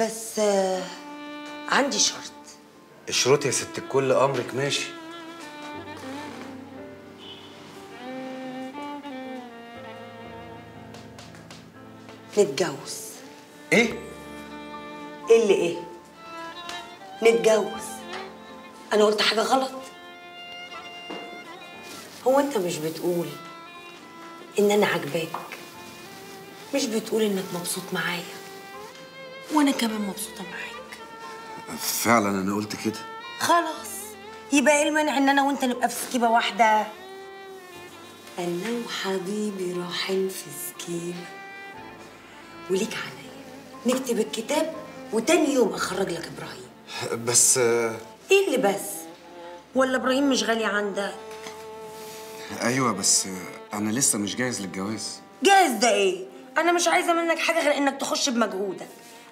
بس عندي شرط. اشرطي يا ست الكل، امرك ماشي. نتجوز. ايه؟ ايه اللي ايه؟ نتجوز. انا قلت حاجه غلط؟ هو انت مش بتقول ان انا عاجباك؟ مش بتقول انك مبسوط معايا؟ وانا كمان مبسوطه معاك. فعلا انا قلت كده. خلاص يبقى ايه المانع ان انا وانت نبقى في سكيبه واحده؟ انا وحبيبي رايحين في سكيبه وليك عليا، نكتب الكتاب وتاني يوم اخرج لك ابراهيم. بس ايه اللي بس؟ ولا ابراهيم مش غالي عندك؟ ايوه بس انا لسه مش جاهز للجواز. جاهز ده ايه؟ انا مش عايزه منك حاجه غير انك تخش بمجهودك.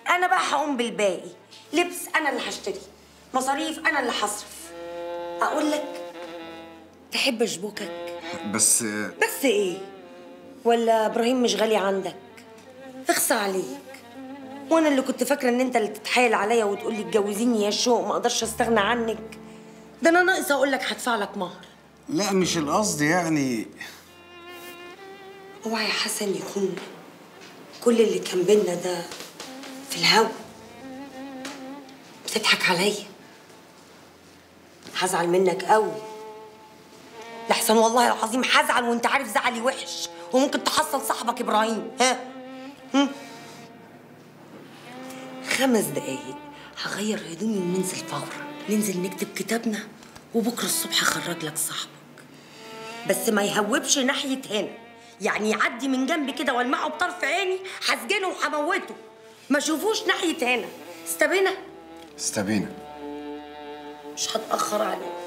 انا بقى هقوم بالباقي، لبس انا اللي هشتري، مصاريف انا اللي هصرف. اقول لك تحب اشبكك؟ بس ايه؟ ولا ابراهيم مش غالي عندك؟ اخصى عليك، وانا اللي كنت فاكره ان انت اللي تتحايل عليا وتقول لي اتجوزيني يا شوق ما اقدرش استغنى عنك. ده انا ناقص اقول لك هدفع لك مهر. لا مش القصد يعني. اوعى يا حسن يكون كل اللي كان بينا ده في الهوا. بتضحك عليا. هزعل منك قوي لحسن، والله العظيم هزعل، وانت عارف زعلي وحش وممكن تحصل صاحبك ابراهيم. ها؟ 5 دقايق هغير هدومي وننزل فورا، ننزل نكتب كتابنا وبكره الصبح اخرج لك صاحبك. بس ما يهوبش ناحيه هنا، يعني يعدي من جنبي كده والمعه بطرف عيني، هسجنه وهموته. ما اشوفوش ناحيه هنا. استبينا؟ مش هتاخر عليك.